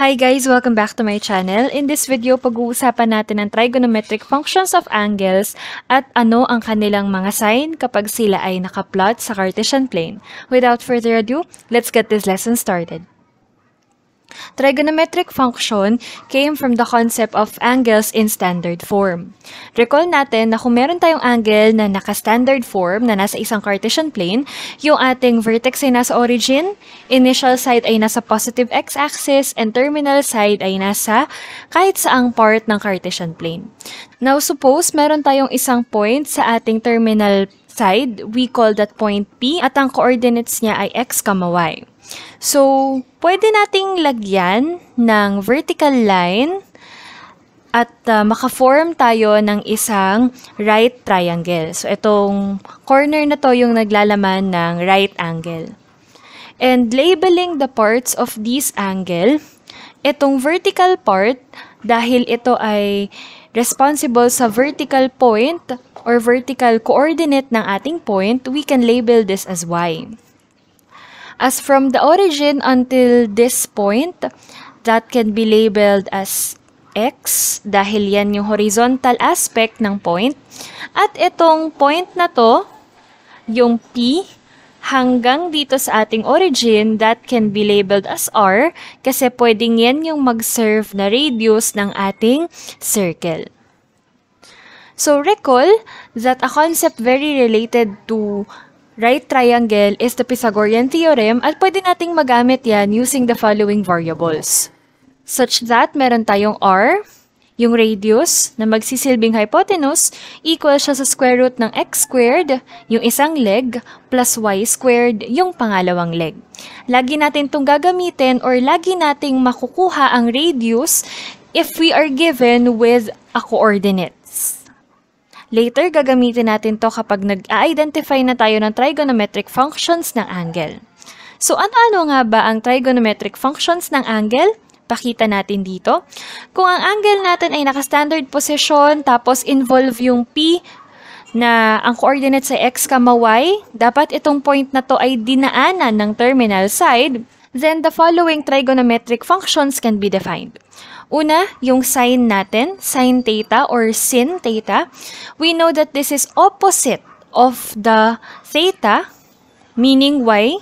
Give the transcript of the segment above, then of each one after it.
Hi guys! Welcome back to my channel. In this video, pag-uusapan natin ang trigonometric functions of angles at ano ang kanilang mga sign kapag sila ay nakaplot sa Cartesian plane. Without further ado, let's get this lesson started. Trigonometric function came from the concept of angles in standard form. Recall natin na kung meron tayong angle na naka-standard form na nasa isang Cartesian plane, yung ating vertex ay nasa origin, initial side ay nasa positive x-axis, and terminal side ay nasa kahit saang part ng Cartesian plane. Now, suppose meron tayong isang point sa ating terminal side, we call that point P, at ang coordinates niya ay x, y. So, pwede nating lagyan ng vertical line at makaform tayo ng isang right triangle. So, itong corner na to yung naglalaman ng right angle. And labeling the parts of this angle, itong vertical part, dahil ito ay responsible sa vertical point or vertical coordinate ng ating point, we can label this as y. As from the origin until this point, that can be labeled as x dahil yan yung horizontal aspect ng point. At itong point na to, yung P, hanggang dito sa ating origin, that can be labeled as r kasi pwedeng yan yung mag-serve na radius ng ating circle. So recall that a concept very related to right triangle is the Pythagorean theorem at pwede nating magamit yan using the following variables. Such that meron tayong r, yung radius na magsisilbing hypotenuse, equal siya sa square root ng x squared, yung isang leg, plus y squared, yung pangalawang leg. Lagi natin itong gagamitin or lagi nating makukuha ang radius if we are given with a coordinates. Later, gagamitin natin to kapag nag-identify na tayo ng trigonometric functions ng angle. So, ano-ano nga ba ang trigonometric functions ng angle? Pakita natin dito. Kung ang angle natin ay naka-standard position, tapos involve yung P na ang coordinates ay x, y, dapat itong point na to ay dinaanan ng terminal side, then the following trigonometric functions can be defined. Una, yung sine natin, sine theta or sin theta. We know that this is opposite of the theta, meaning y,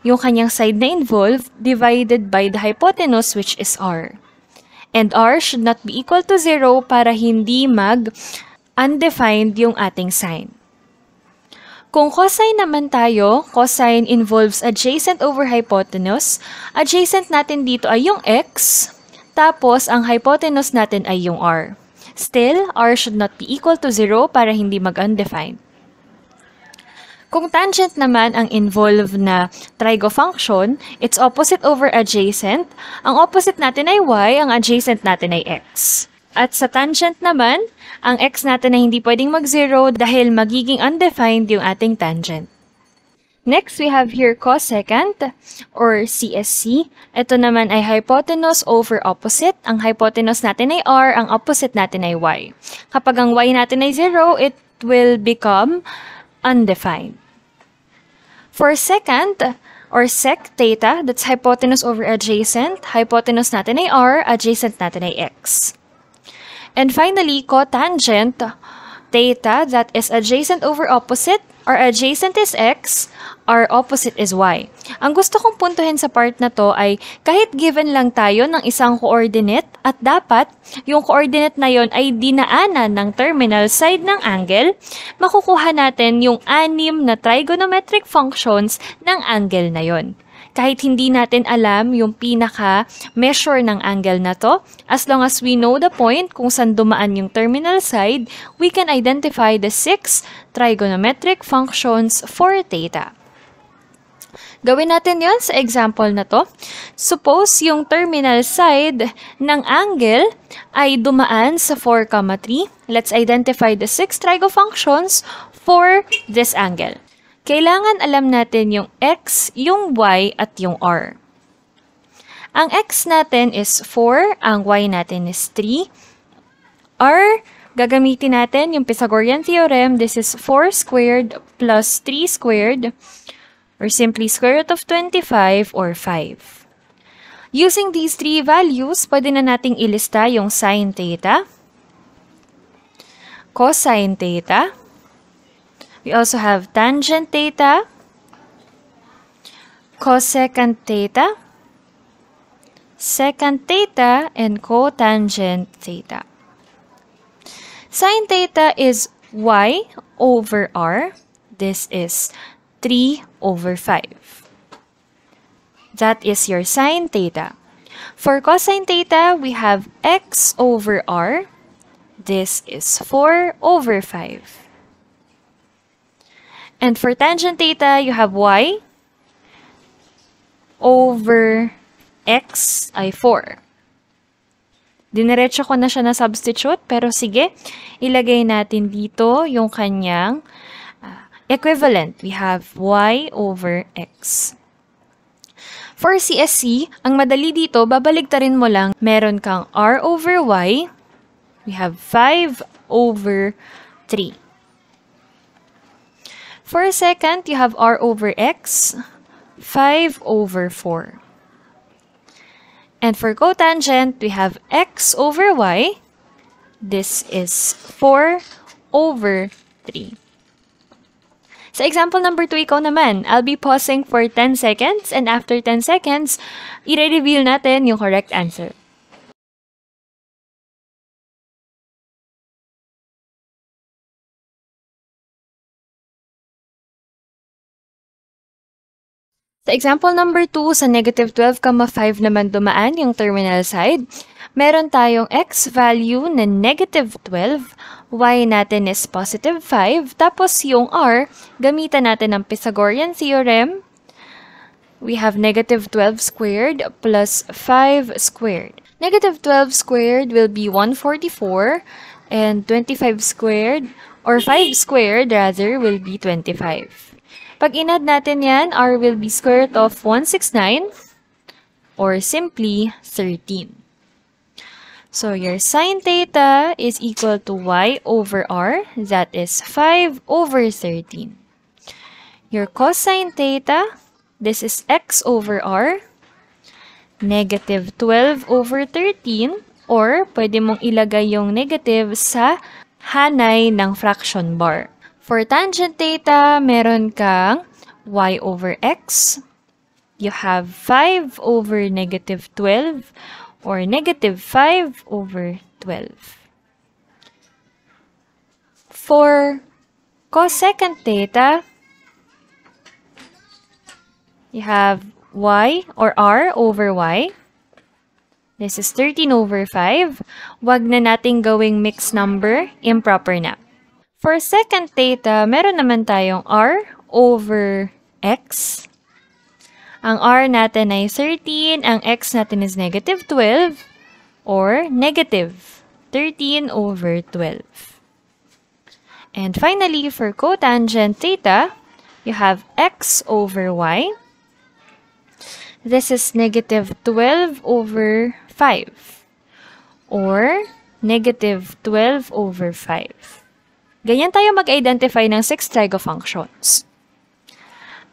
yung kanyang side na involved, divided by the hypotenuse which is r. And r should not be equal to 0 para hindi mag-undefined yung ating sine. Kung cosine naman tayo, cosine involves adjacent over hypotenuse. Adjacent natin dito ay yung x, tapos ang hypotenuse natin ay yung r. Still, r should not be equal to 0 para hindi mag-undefined. Kung tangent naman ang involved na trigo function, it's opposite over adjacent. Ang opposite natin ay y, ang adjacent natin ay x. At sa tangent naman, ang x natin ay hindi pwedeng mag-zero dahil magiging undefined yung ating tangent. Next, we have here cosecant or CSC. Ito naman ay hypotenuse over opposite. Ang hypotenuse natin ay r, ang opposite natin ay y. Kapag ang y natin ay 0, it will become undefined. For secant, or sec theta, that's hypotenuse over adjacent. Hypotenuse natin ay r, adjacent natin ay x. And finally, cotangent theta, that is adjacent over opposite. Our adjacent is x, our opposite is y. Ang gusto kong puntuhin sa part na to ay kahit given lang tayo ng isang coordinate at dapat yung coordinate na yon ay dinaanan ng terminal side ng angle, makukuha natin yung anim na trigonometric functions ng angle na yon. Kahit hindi natin alam yung pinaka-measure ng angle na to, as long as we know the point kung saan dumaan yung terminal side, we can identify the 6 trigonometric functions for theta. Gawin natin yon sa example na to. Suppose yung terminal side ng angle ay dumaan sa 4,3. Let's identify the 6 trigo functions for this angle. Kailangan alam natin yung x, yung y, at yung r. Ang x natin is 4, ang y natin is 3. r, gagamitin natin yung Pythagorean theorem. This is 4 squared plus 3 squared, or simply square root of 25 or 5. Using these three values, pwede na nating ilista yung sine theta, cosine theta. We also have tangent theta, cosecant theta, secant theta, and cotangent theta. Sine theta is y over r. This is 3 over 5. That is your sine theta. For cosine theta, we have x over r. This is 4 over 5. And for tangent theta, you have y over x ay 4. Dinerecho ko na siya na substitute, pero sige, ilagay natin dito yung kanyang equivalent. We have y over x. For CSC, ang madali dito, babaligtarin mo lang, meron kang r over y. We have 5 over 3. For secant, you have r over x, 5 over 4. And for cotangent, we have x over y. This is 4 over 3. Sa example number 2, ikaw naman, I'll be pausing for 10 seconds and after 10 seconds, i-reveal natin yung correct answer. Sa example number 2, sa negative 12,5 naman dumaan yung terminal side, meron tayong x value na negative 12, y natin is positive 5, tapos yung r, gamitan natin ang Pythagorean theorem. We have negative 12 squared plus 5 squared. Negative 12 squared will be 144, and 25 squared, or 5 squared rather, will be 25. Pag in-add natin yan, r will be square root of 169 or simply 13. So your sine theta is equal to y over r, that is 5 over 13. Your cosine theta, this is x over r, negative 12 over 13, or pwede mong ilagay yung negative sa hanay ng fraction bar. For tangent theta, meron kang y over x. You have 5 over negative 12 or negative 5 over 12. For cosecant theta, you have y or r over y. This is 13 over 5. Wag na nating gawing mixed number, improper na. For secant theta, meron naman tayong r over x. Ang r natin ay 13, ang x natin is negative 12, or negative 13 over 12. And finally, for cotangent theta, you have x over y. This is negative 12 over 5, or negative 12 over 5. Ganyan tayo mag-identify ng 6 trigofunctions.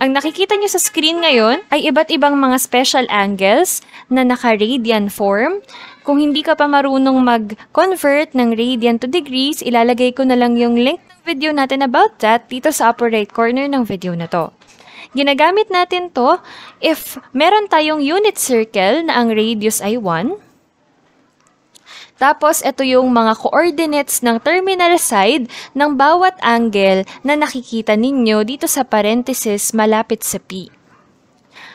Ang nakikita nyo sa screen ngayon ay iba't ibang mga special angles na naka-radian form. Kung hindi ka pa marunong mag-convert ng radian to degrees, ilalagay ko na lang yung link ng video natin about that dito sa upper right corner ng video na to. Ginagamit natin to if meron tayong unit circle na ang radius ay 1. Tapos, ito yung mga coordinates ng terminal side ng bawat angle na nakikita ninyo dito sa parenthesis malapit sa P.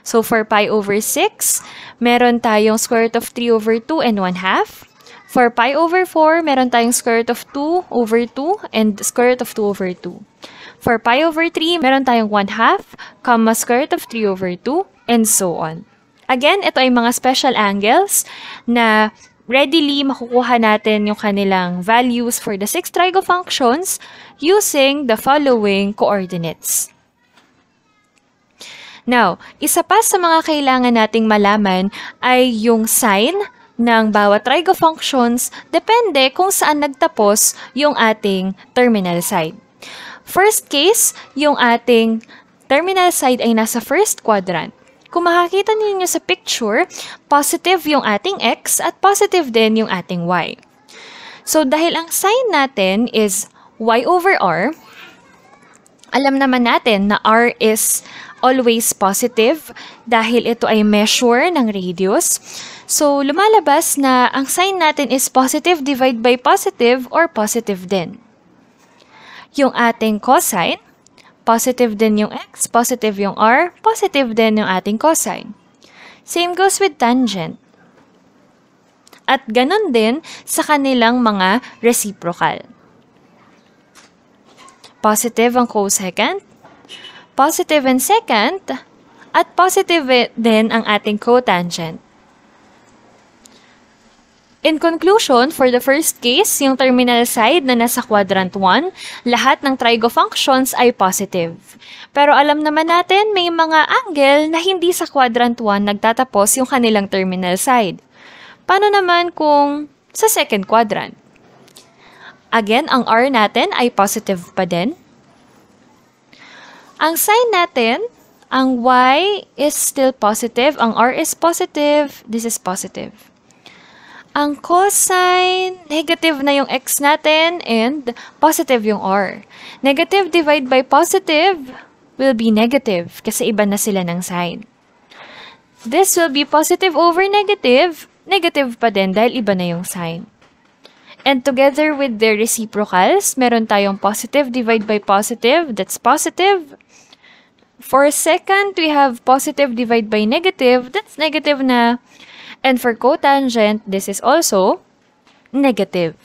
So, for pi over 6, meron tayong square root of 3 over 2 and 1/2. For pi over 4, meron tayong square root of 2 over 2 and square root of 2 over 2. For pi over 3, meron tayong 1/2, square root of 3 over 2, and so on. Again, ito ay mga special angles na readily makukuha natin yung kanilang values for the 6 trigofunctions using the following coordinates. Now, isa pa sa mga kailangan nating malaman ay yung sign ng bawat trigofunctions depende kung saan nagtapos yung ating terminal side. First case, yung ating terminal side ay nasa first quadrant. Kung makakita ninyo sa picture, positive yung ating x at positive din yung ating y. So, dahil ang sign natin is y over r, alam naman natin na r is always positive dahil ito ay measure ng radius. So, lumalabas na ang sign natin is positive divide by positive or positive din. Yung ating cosine, positive din yung x, positive yung r, positive din yung ating cosine. Same goes with tangent. At ganun din sa kanilang mga reciprocal. Positive ang cosecant, positive ang secant, at positive din ang ating cotangent. In conclusion, for the first case, yung terminal side na nasa quadrant 1, lahat ng trigo functions ay positive. Pero alam naman natin, may mga angle na hindi sa quadrant 1 nagtatapos yung kanilang terminal side. Paano naman kung sa second quadrant? Again, ang R natin ay positive pa din. Ang sign natin, ang Y is still positive. Ang R is positive. This is positive. Ang cosine, negative na yung X natin and positive yung R. Negative divide by positive will be negative kasi iba na sila ng sign. This will be positive over negative. Negative pa din dahil iba na yung sign. And together with their reciprocals, meron tayong positive divide by positive, that's positive. For secant, we have positive divide by negative, that's negative na. And for cotangent, this is also negative.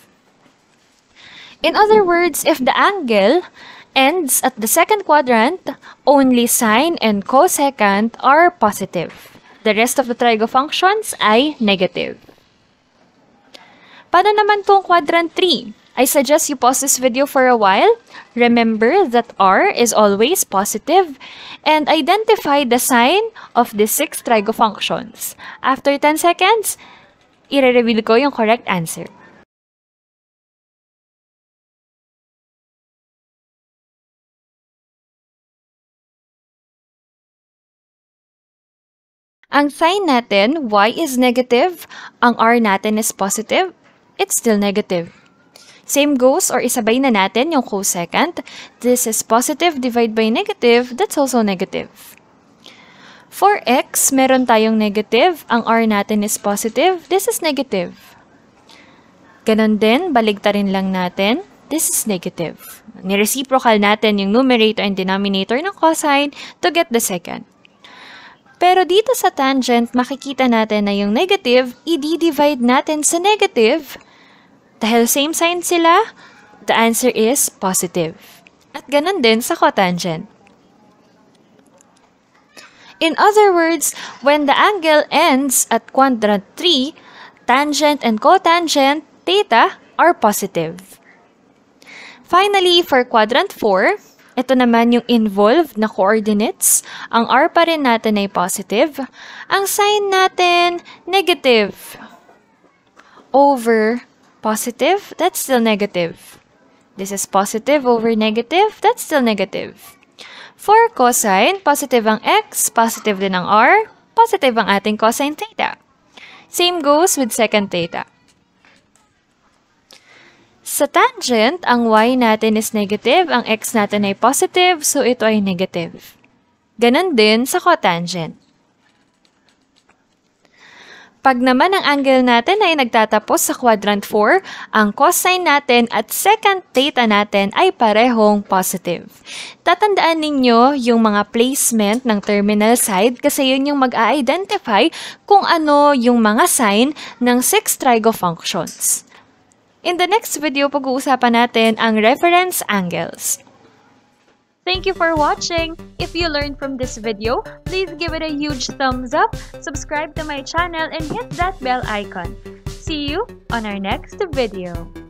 In other words, if the angle ends at the second quadrant, only sine and cosecant are positive. The rest of the trigo functions ay negative. Paano naman pong quadrant 3? I suggest you pause this video for a while. Remember that R is always positive and identify the sign of the 6 trigo functions. After 10 seconds, i-reveal ko yung correct answer. Ang sign natin, Y is negative, ang R natin is positive, it's still negative. Same goes or isabay na natin yung cosecant. This is positive divide by negative, that's also negative. For x, meron tayong negative. Ang r natin is positive. This is negative. Ganon din, baligtarin lang natin. This is negative. Nireciprocal natin yung numerator and denominator ng cosine to get the secant. Pero dito sa tangent, makikita natin na yung negative, i-divide natin sa negative. Dahil same sign sila, the answer is positive. At ganun din sa cotangent. In other words, when the angle ends at quadrant 3, tangent and cotangent, theta, are positive. Finally, for quadrant 4, ito naman yung involved na coordinates. Ang R pa rin natin ay positive. Ang sign natin, negative over positive, that's still negative. This is positive over negative, that's still negative. For cosine, positive ang X, positive din ang R, positive ang ating cosine theta. Same goes with secant theta. Sa tangent, ang y natin is negative, ang x natin ay positive, so ito ay negative. Ganon din sa cotangent. Pag naman ang angle natin ay nagtatapos sa quadrant 4, ang cosine natin at secant theta natin ay parehong positive. Tatandaan ninyo yung mga placement ng terminal side kasi yun yung mag-a-identify kung ano yung mga sign ng 6 trigo functions. In the next video, pag-uusapan natin ang reference angles. Thank you for watching! If you learned from this video, please give it a huge thumbs up, subscribe to my channel, and hit that bell icon. See you on our next video!